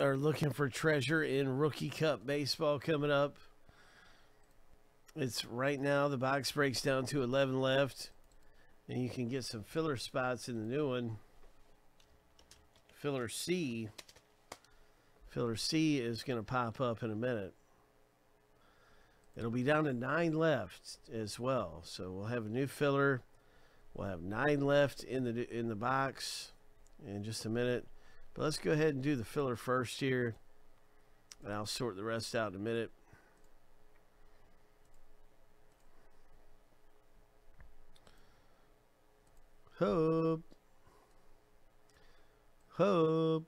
are looking for treasure in Rookie Cup baseball coming up. It's right now the box breaks down to 11 left, and you can get some filler spots in the new one. Filler C. Filler C is going to pop up in a minute. It'll be down to 9 left as well. So we'll have a new filler. We'll have 9 left in the box in just a minute. But let's go ahead and do the filler first here, and I'll sort the rest out in a minute. Hope. Hope.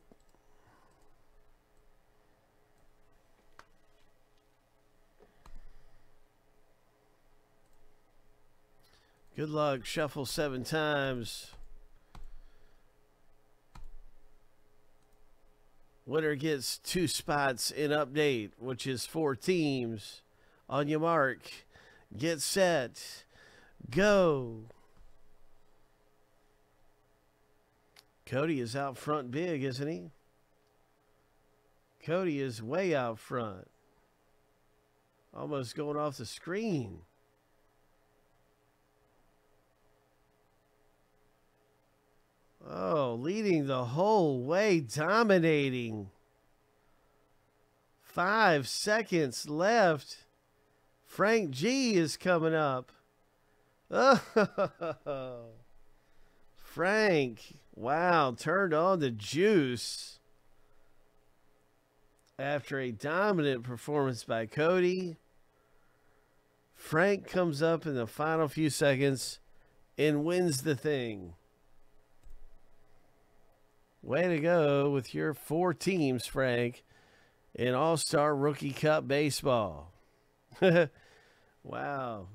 Good luck. Shuffle 7 times. Winner gets 2 spots in update, which is 4 teams. On your mark, get set, go. Cody is out front big, isn't he? Cody is way out front. Almost going off the screen. Oh, leading the whole way, dominating. 5 seconds left. Frank G is coming up. Oh, Frank, wow, turned on the juice after a dominant performance by Cody. Frank comes up in the final few seconds and wins the thing. Way to go with your 4 teams, Frank, in All-Star Rookie Cup Baseball. Wow.